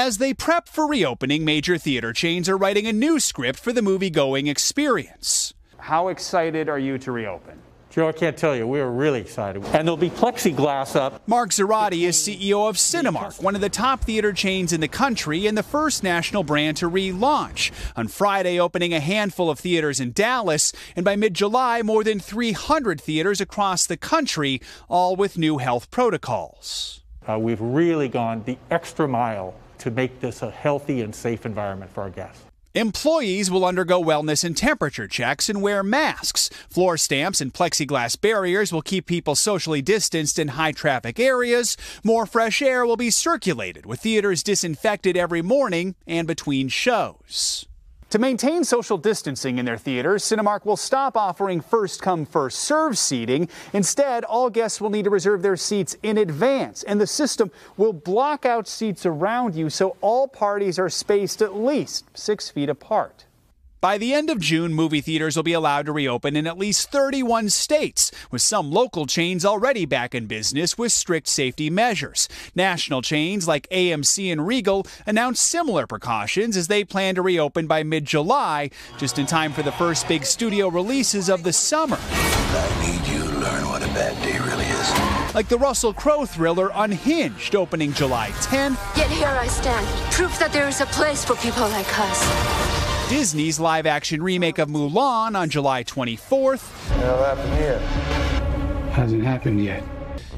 As they prep for reopening, major theater chains are writing a new script for the movie-going experience. How excited are you to reopen? Joe, I can't tell you. We are really excited. And there'll be plexiglass up. Mark Zoradi is CEO of Cinemark, one of the top theater chains in the country and the first national brand to relaunch. On Friday, opening a handful of theaters in Dallas, and by mid-July, more than 300 theaters across the country, all with new health protocols. We've really gone the extra mile to make this a healthy and safe environment for our guests. Employees will undergo wellness and temperature checks and wear masks. Floor stamps and plexiglass barriers will keep people socially distanced in high-traffic areas. More fresh air will be circulated, with theaters disinfected every morning and between shows. To maintain social distancing in their theaters, Cinemark will stop offering first-come, first-served seating. Instead, all guests will need to reserve their seats in advance, and the system will block out seats around you so all parties are spaced at least 6 feet apart. By the end of June, movie theaters will be allowed to reopen in at least 31 states, with some local chains already back in business with strict safety measures. National chains like AMC and Regal announced similar precautions as they plan to reopen by mid-July, just in time for the first big studio releases of the summer. I need you to learn what a bad day really is. Like the Russell Crowe thriller Unhinged, opening July 10th. Yet here I stand, proof that there is a place for people like us. Disney's live-action remake of Mulan on July 24th. It'll happen here. Hasn't happened yet.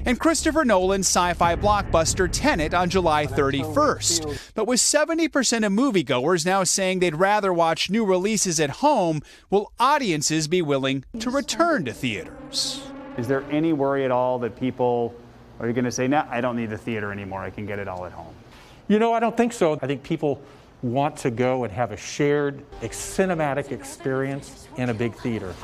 And Christopher Nolan's sci-fi blockbuster Tenet on July 31st. But with 70% of moviegoers now saying they'd rather watch new releases at home, will audiences be willing to return to theaters? Is there any worry at all that people are going to say, no, I don't need the theater anymore, I can get it all at home? You know, I don't think so. I think people want to go and have a shared, cinematic experience in a big theater.